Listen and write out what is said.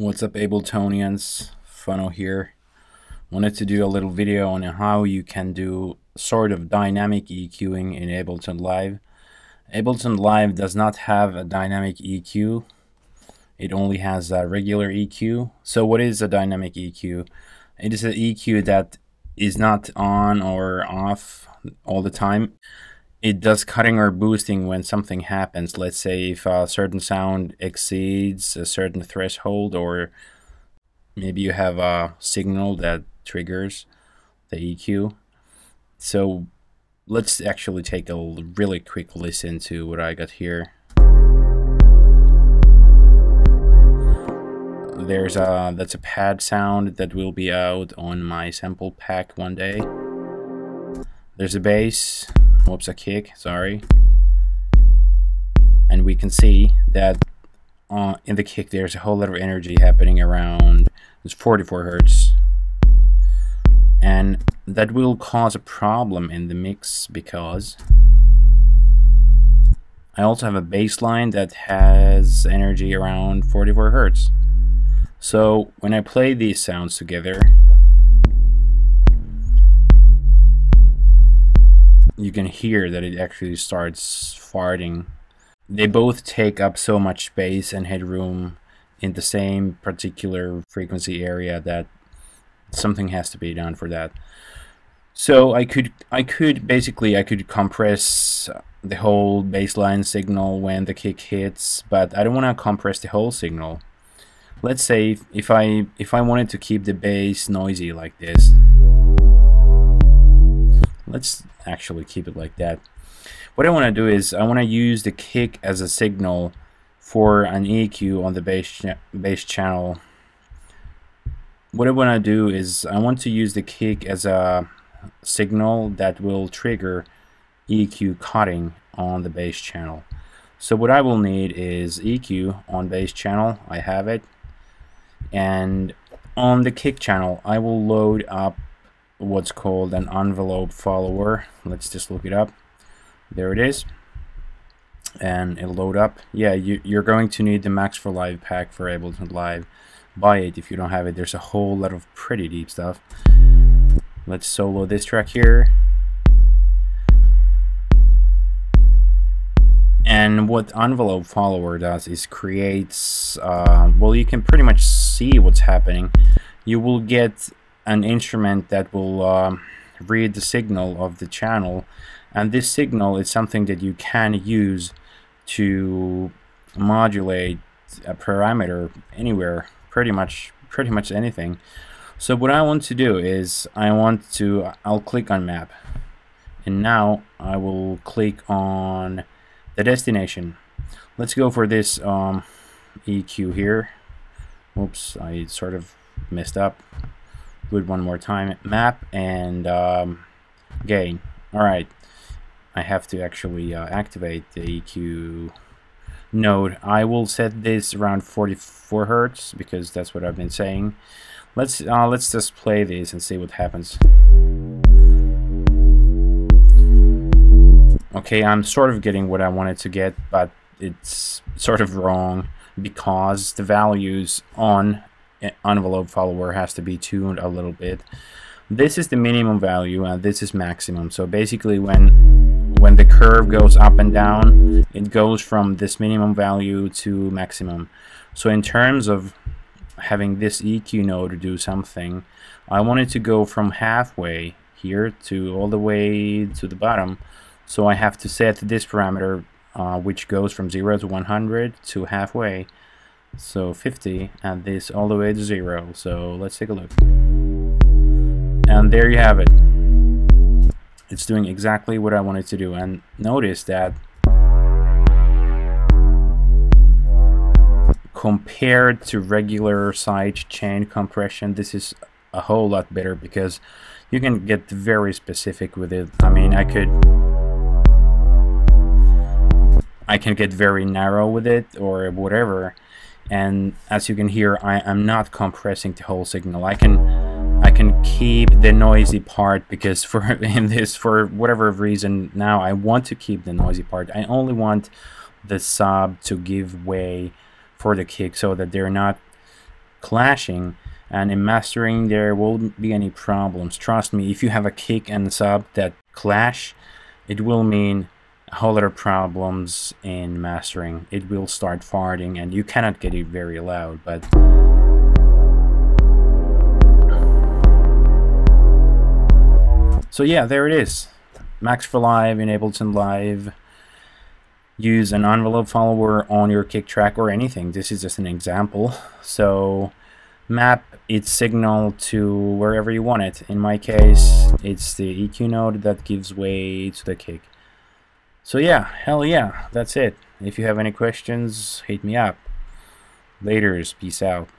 What's up, Abletonians? Fanu here. Wanted to do a little video on how you can do sort of dynamic EQing in Ableton Live. Ableton Live does not have a dynamic EQ. It only has a regular EQ. So what is a dynamic EQ? It is an EQ that is not on or off all the time. It does cutting or boosting when something happens. Let's say if a certain sound exceeds a certain threshold, or maybe you have a signal that triggers the EQ. So let's actually take a really quick listen to what I got here. There's that's a pad sound that will be out on my sample pack one day. There's a bass. Whoops, a kick, sorry. And we can see that in the kick there's a whole lot of energy happening around. It's 44 hertz. And that will cause a problem in the mix because I also have a bass line that has energy around 44 hertz. So when I play these sounds together, you can hear that it actually starts farting. They both take up so much space and headroom in the same particular frequency area that something has to be done for that. So I could compress the whole baseline signal when the kick hits, but I don't want to compress the whole signal. Let's say if I wanted to keep the bass noisy like this. Let's actually keep it like that. What I want to do is I want to use the kick as a signal for an EQ on the bass channel. What I want to do is I want to use the kick as a signal that will trigger EQ cutting on the bass channel. So what I will need is EQ on bass channel. I have it. And on the kick channel I will load up what's called an envelope follower. Let's just look it up. There it is, and it'll load up. Yeah, you're going to need the Max for Live pack for Ableton Live. Buy it if you don't have it. There's a whole lot of pretty deep stuff. Let's solo this track here. And what envelope follower does is creates, well, you can pretty much see what's happening. You will get an instrument that will read the signal of the channel, and this signal is something that you can use to modulate a parameter anywhere, pretty much anything. So what I want to do is I'll click on map, and now I will click on the destination. Let's go for this EQ here. Oops, I sort of messed up. Good, one more time. Map and gain. All right, I have to actually activate the EQ node. I will set this around 44 hertz because that's what I've been saying. Let's just play this and see what happens. Okay, I'm sort of getting what I wanted to get, but it's sort of wrong because the values on envelope follower has to be tuned a little bit. This is the minimum value and this is maximum. So basically when the curve goes up and down, it goes from this minimum value to maximum. So in terms of having this EQ node do something, I wanted to go from halfway here to all the way to the bottom. So I have to set this parameter which goes from 0 to 100 to halfway. So 50, and this all the way to 0. So let's take a look, and there you have it. It's doing exactly what I wanted to do, and notice that compared to regular side chain compression, this is a whole lot better because you can get very specific with it. I mean, I can get very narrow with it or whatever. And as you can hear, I am not compressing the whole signal. I can keep the noisy part because for whatever reason now I want to keep the noisy part. I only want the sub to give way for the kick so that they're not clashing, and in mastering there won't be any problems. Trust me, if you have a kick and sub that clash, it will mean a whole lot of problems in mastering. It will start farting and you cannot get it very loud, but so yeah, there it is. Max for Live in Ableton Live. Use an envelope follower on your kick track or anything. This is just an example. So map its signal to wherever you want it. In my case, it's the EQ node that gives way to the kick. So yeah, hell yeah, that's it. If you have any questions, hit me up. Laters, peace out.